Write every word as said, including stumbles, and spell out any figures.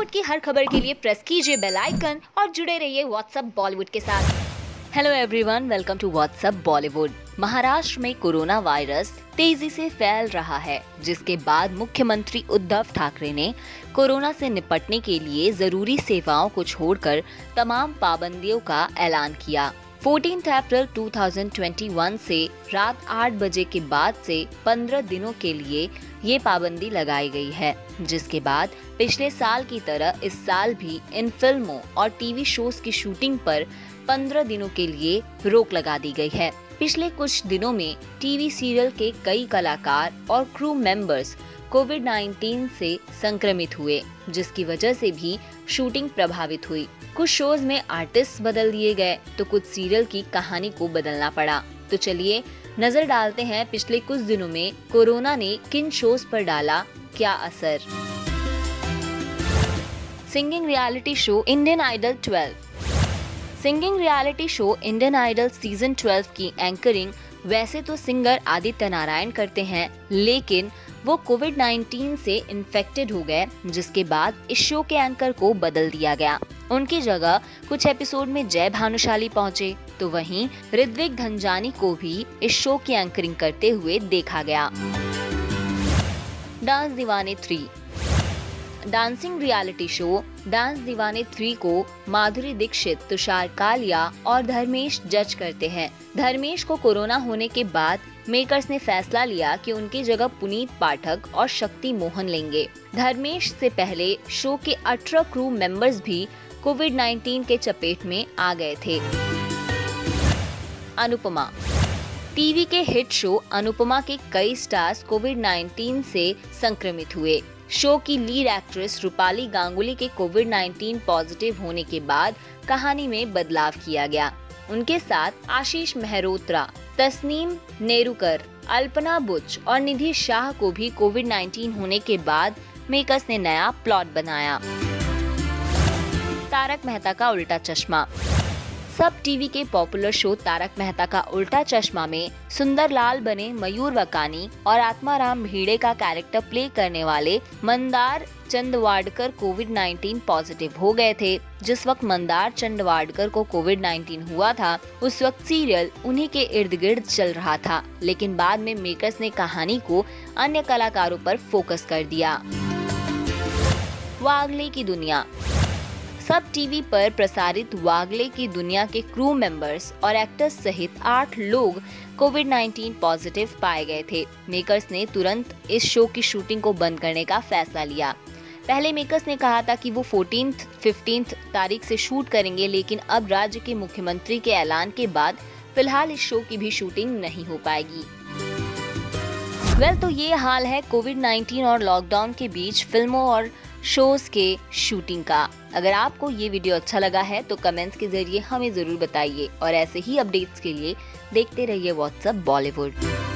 बॉलीवुड की हर खबर के लिए प्रेस कीजिए बेल आइकन और जुड़े रहिए व्हाट्सएप बॉलीवुड के साथ। Hello everyone, welcome to WhatsApp Bollywood. Maharashtra में कोरोना वायरस तेजी से फैल रहा है, जिसके बाद मुख्यमंत्री उद्धव ठाकरे ने कोरोना से निपटने के लिए जरूरी सेवाओं को छोड़कर तमाम पाबंदियों का ऐलान किया। चौदह अप्रैल दो हज़ार इक्कीस से रात आठ बजे के बाद से पंद्रह दिनों के लिए ये पाबंदी लगाई गई है, जिसके बाद पिछले साल की तरह इस साल भी इन फिल्मों और टीवी शोज की शूटिंग पर पंद्रह दिनों के लिए रोक लगा दी गई है। पिछले कुछ दिनों में टीवी सीरियल के कई कलाकार और क्रू मेंबर्स कोविड उन्नीस से संक्रमित हुए, जिसकी वजह से भी शूटिंग प्रभावित हुई। कुछ शोज में आर्टिस्ट बदल दिए गए तो कुछ सीरियल की कहानी को बदलना पड़ा। तो चलिए नजर डालते हैं पिछले कुछ दिनों में कोरोना ने किन शोज पर डाला क्या असर। Singing reality show Indian Idol twelve. Singing reality show Indian Idol season twelve की एंकरिंग वैसे तो सिंगर आदित्य नारायण करते हैं, लेकिन वो कोविड उन्नीस से इन्फेक्टेड हो गए, जिसके बाद इस शो के एंकर को बदल दिया गया। उनकी जगह कुछ एपिसोड में जय भानुशाली पहुंचे, तो वहीं ऋत्विक धनजानी को भी इस शो की एंकरिंग करते हुए देखा गया। Dance Deewane three. Dancing reality show dance Deewane three को माधुरी दीक्षित, तुषार कालिया और धर्मेश जज करते हैं। धर्मेश को कोरोना होने के बाद मेकर्स ने फैसला लिया कि उनकी जगह पुनीत पाठक और शक्ति मोहन लेंगे। धर्मेश से पहले शो के अठारह क्रू मेंबर्स भी कोविड उन्नीस के चपेट में आ गए थे। अनुपमा। टीवी के हिट शो अनुपमा के कई स्टार्स कोविड उन्नीस से संक्रमित हुए। शो की लीड एक्ट्रेस रूपाली गांगुली के कोविड उन्नीस पॉजिटिव होने के बाद कहानी में बदलाव किया गया। उनके साथ आशीष मेहरोत्रा, तस्नीम नेरुकर, अल्पना बुच और निधि शाह को भी कोविड उन्नीस होने के बाद मेकर्स ने नया प्लॉट बनाया। तारक मेहता का उल्टा चश्मा। सब टीवी के पॉपुलर शो तारक मेहता का उल्टा चश्मा में सुंदरलाल बने मयूर वकानी और आत्माराम भिड़े का कैरेक्टर प्ले करने वाले मंदार चंदवाडकर कोविड उन्नीस पॉजिटिव हो गए थे। जिस वक्त मंदार चंदवाडकर को कोविड उन्नीस हुआ था, उस वक्त सीरियल उन्हीं के इर्द गिर्द चल रहा था, लेकिन बाद में मेकर्स ने कहानी को अन्य कलाकारों पर फोकस कर दिया। वागले की दुनिया। सब टीवी पर प्रसारित वागले की दुनिया के क्रू मेंबर्स और एक्टर्स सहित आठ लोग कोविड उन्नीस पॉजिटिव पाए गए थे। मेकर्स ने तुरंत इस शो की शूटिंग को बंद करने का फैसला लिया। पहले मेकर्स ने कहा था कि वो चौदह, पंद्रह तारीख से शूट करेंगे, लेकिन अब राज्य के मुख्यमंत्री के ऐलान के बाद फिलहाल इस शो की भी शूटिंग नहीं हो पाएगी। वेल well, तो ये हाल है कोविड उन्नीस और लॉकडाउन के बीच फिल्मों और शोज के शूटिंग का। अगर आपको ये वीडियो अच्छा लगा है तो कमेंट्स के जरिए हमें जरूर बताइए और ऐसे ही अपडेट्स के लिए देखते रहिए व्हाट्सएप बॉलीवुड।